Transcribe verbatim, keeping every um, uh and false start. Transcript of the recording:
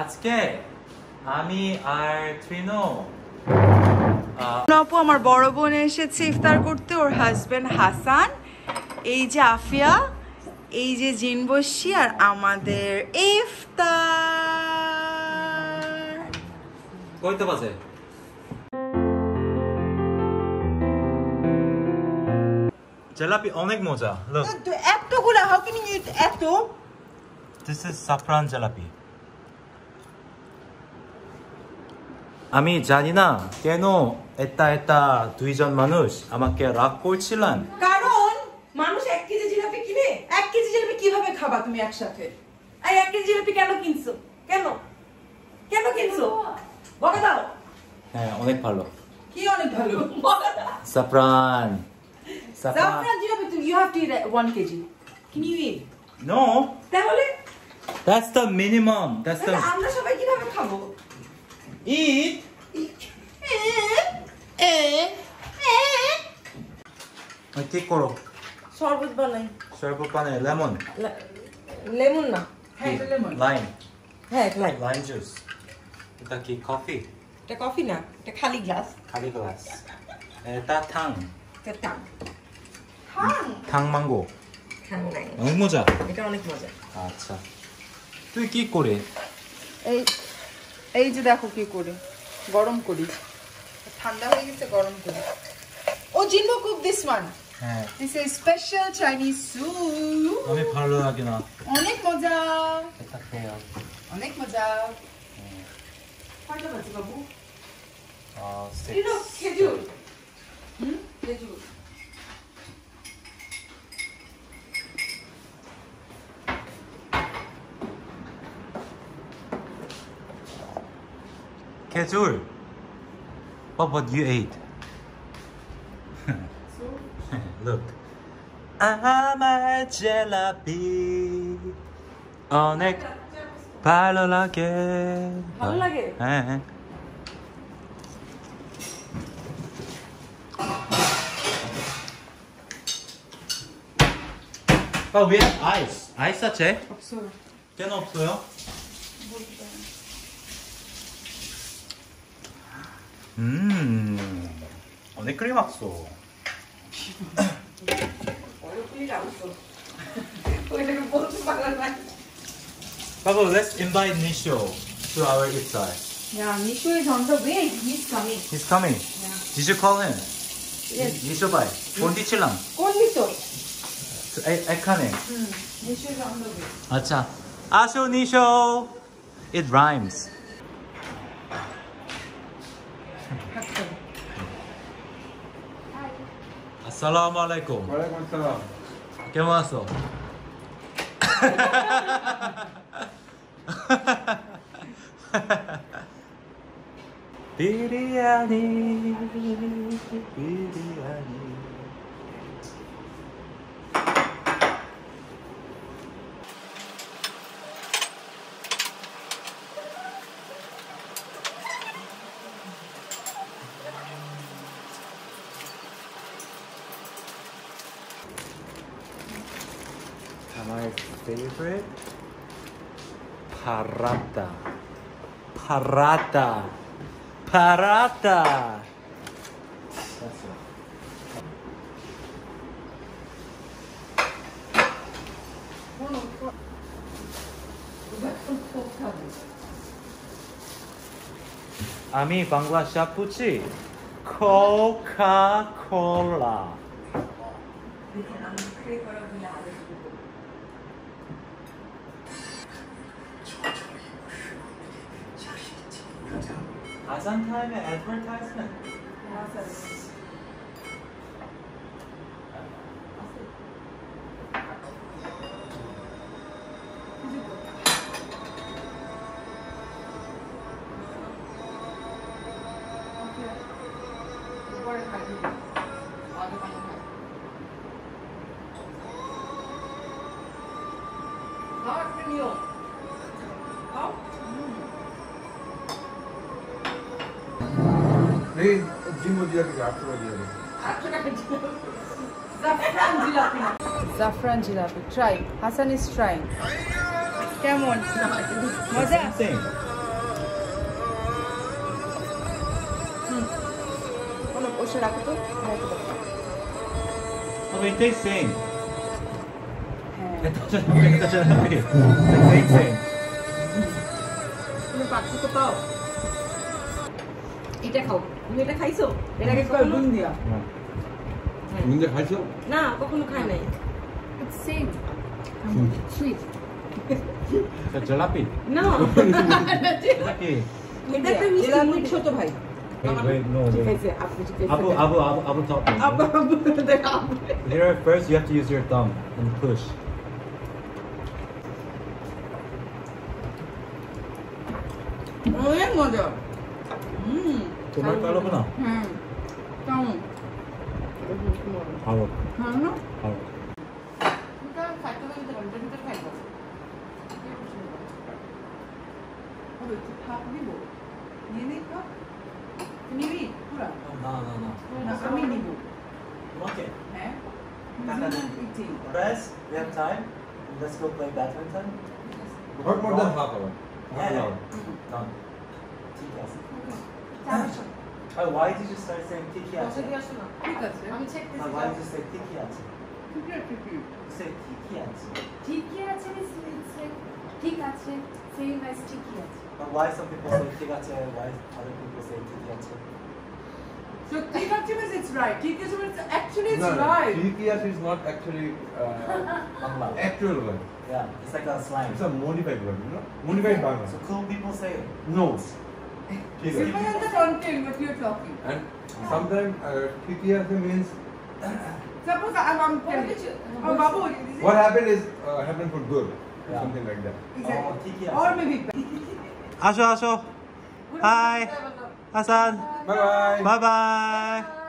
আজকে আমি আর ত্রিনো আপু আমার বড় বোন এসেছে ইফতার করতে ওর হাজবেন্ড হাসান এই যে আফিয়া এই যে জিনবশি আর আমাদের ইফতার কইতে পাছে জিলাপি অনেক মজা look এতগুলা how can you eat এত this is Zafran জিলাপি আমি জানি না কেন এটা এটা দুইজন মানুষ আমাকে রাগ করছিলেন কারণ মানুষ এক কেজি জিলাপি কিনে এক কেজি জিলাপি কিভাবে খাবা তুমি একসাথে আর এক কেজি জিলাপি কেন কিনছো কেন কেন কিনছো বকা দাও হ্যাঁ অনেক ভালো কি অনেক ভালো Zafran Zafran jalebi you have to eat one kilogram can you eat no তাহলে that's the minimum that's the আমরা সবাই কিভাবে খাবো Eat. Eat. Eat. I take koro. Sorbet banai. Sorbet banai. Lemon. Le lemon na. Hey, lemon. Lime. Hey, lime. Lime juice. Ita ki coffee. Ita coffee na. Ita khali glass. Khali glass. Ita tang. Ita tang. Tang. Tang mango. Tang mango. 너무 모자. 이거 어느 모자? 아, 자. 또 이게 꼬리. 에이. এই যে দেখো কি করে গরম করি ঠান্ডা হয়ে গেছে গরম করি ও জিনবো কুক দিস ওয়ান হ্যাঁ this is special Chinese soup আমি ভালো লাগে না অনেক মজা এটা খেয়ে অনেক মজা কত বাজে বাবু আ এটা খেজুর হুম খেজুর Kejul, what would you eat? Look, I'm a Jilapi. On it, palo lage. Palo lage. Eh. But we have ice. Ice, such eh? 없어요. 걔는 없어요? 음, 오늘 크림 왔어. Pablo, let's invite Nisho to our iftar. Yeah, Nisho is on the way. He's coming. He's coming. Yeah. Did you call him? Yes. Nisho bhai. Kondi chilam. Kondi to. I I can't. Hmm. Nisho is on the way. 아차. 아쇼 Nisho. It rhymes. Assalamualaikum. Waalaikumsalam. ¿Qué más? Biryani, biryani. My favorite Parrata Parrata Parrata That's it. Ami Bangla Shapuchi Coca-Cola Hassan time advertisement. Hey, Jimbo Jilapi, after Jilapi. Zafran Jilapi. Zafran Jilapi. Try. Hassan is trying. কেমন মজা হুম কোন বসে রাখো তো তবে এটাই same এটা তো এটা তো না ভিডিও সেম সেম তুমি পাচ্ছ তো পাও এটা খাও তুমি এটা খাইছো এটা কি কই লুন দিয়া লুন দিয়া খাইছো না কখনো খাই নাই It's same. Um, sweet. The Jilapi? No. Jilapi. Jilapi is little, brother. Wait, wait, no. Abu, Abu, Abu, Abu, top. Abu, Abu. Here, first you have to use your thumb and push. Oh, mother. Hmm. Tomato, no. Hmm. Tom. Hello. Hello. Hello. Press, we have time. Let's go play badminton. Work more than half hour. Half an hour. Done. Tiki Oh, why did you start saying tiki atsu? I'm checking this. Why did you say tiki atsu? Tiki atsu. Say tiki atsu. Tiki atsu is like tiki atsu. Same as tiki atsu. But why some people say tiki atsu and why other people say tiki atsu? So Tikatsu means it's right. Tikatsu means actually it's no, right. Tikatsu is not actually uh, Bangla. Actual one. Yeah, it's like a slang. It's a modified one, you know? Modified Bangla. So cool people say it. No. It depends on the content what you're talking. And sometimes Tikatsu uh, means. Suppose I'm telling you. What happened is uh, happened for good. Yeah. Something like that. Exactly. Oh, or maybe. Asho, Asho. Hi. Hassan. Bye bye. Bye bye.